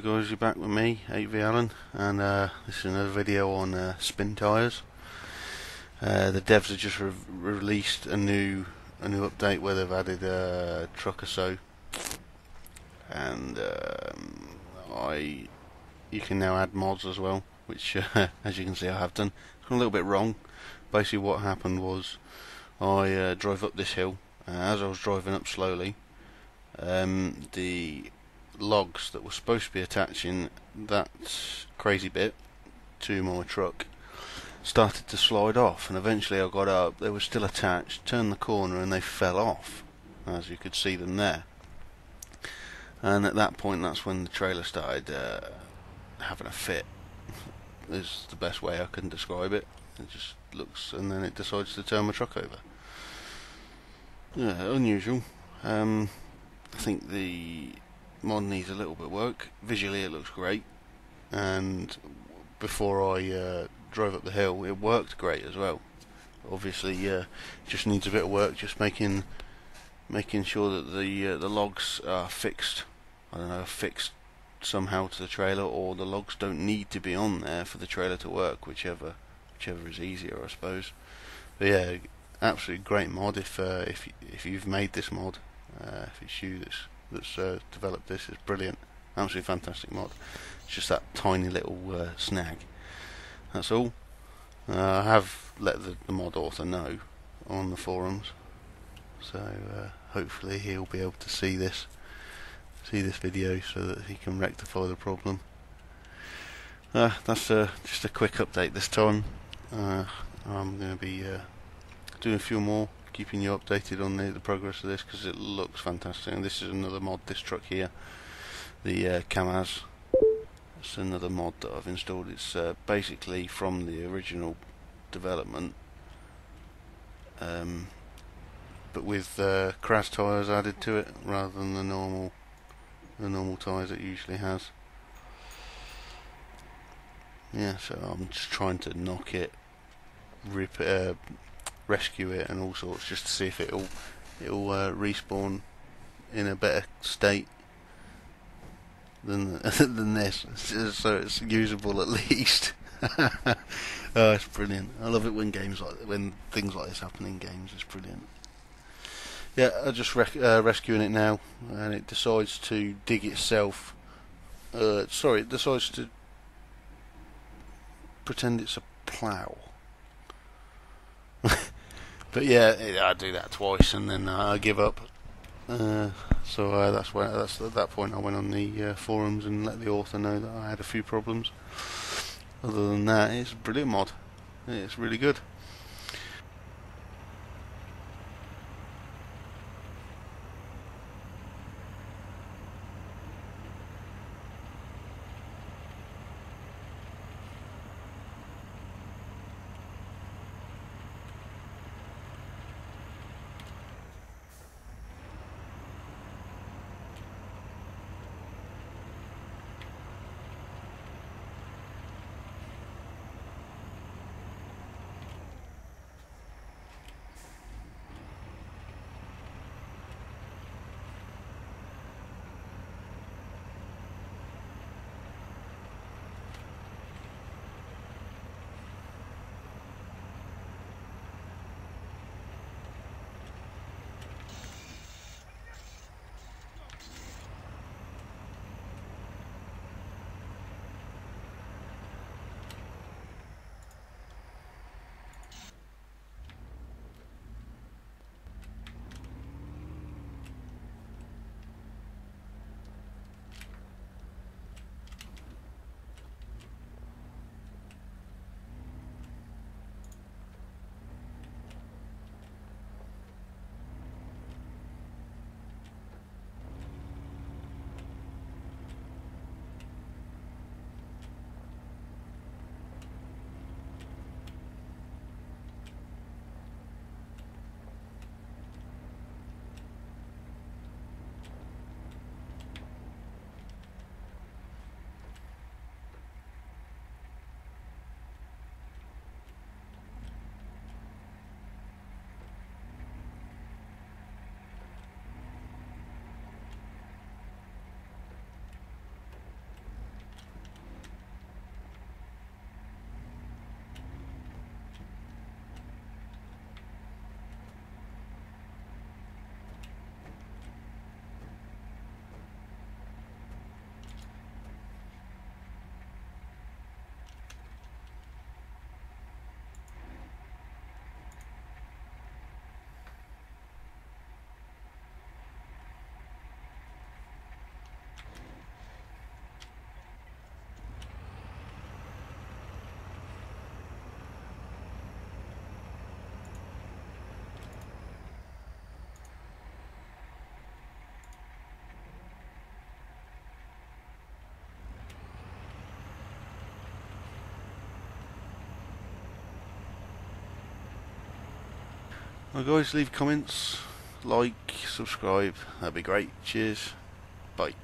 Hi guys, you're back with me, 8v Allen, and this is another video on Spin Tires. The devs have just released a new update where they've added a truck or so, and you can now add mods as well, which as you can see I have done. It's gone a little bit wrong. Basically what happened was I drove up this hill, and as I was driving up slowly, the logs that were supposed to be attaching that crazy bit to my truck started to slide off, and eventually I got up, they were still attached, turned the corner and they fell off, as you could see them there. And at that point, that's when the trailer started having a fit, is the best way I can describe it. It just looks, and then it decides to turn my truck over. Yeah, unusual. I think the mod needs a little bit of work. Visually it looks great, and before I drove up the hill it worked great as well. Obviously just needs a bit of work, just making sure that the logs are fixed. I don't know, fixed somehow to the trailer, or the logs don't need to be on there for the trailer to work, whichever is easier, I suppose. But yeah, absolutely great mod. If you've made this mod, if it's you that's developed this, is brilliant. Absolutely fantastic mod. It's just that tiny little snag, that's all. I have let the mod author know on the forums, so hopefully he'll be able to see this video so that he can rectify the problem. That's just a quick update this time. I'm going to be doing a few more, keeping you updated on the progress of this, because it looks fantastic. And this is another mod, this truck here, the Kamaz. It's another mod that I've installed. It's basically from the original development, but with crash tyres added to it rather than the normal tyres it usually has. Yeah, so I'm just trying to knock it, rescue it and all sorts, just to see if it'll respawn in a better state than this, so it's usable at least. Oh, it's brilliant. I love it when things like this happen in games. It's brilliant. Yeah, I'm just rescuing it now, and it decides to dig itself. Sorry, it decides to pretend it's a plough. But yeah, I do that twice and then I give up. So that's at that point I went on the forums and let the author know that I had a few problems. Other than that, it's a brilliant mod. It's really good. Well guys, leave comments, like, subscribe, that'd be great. Cheers, bye.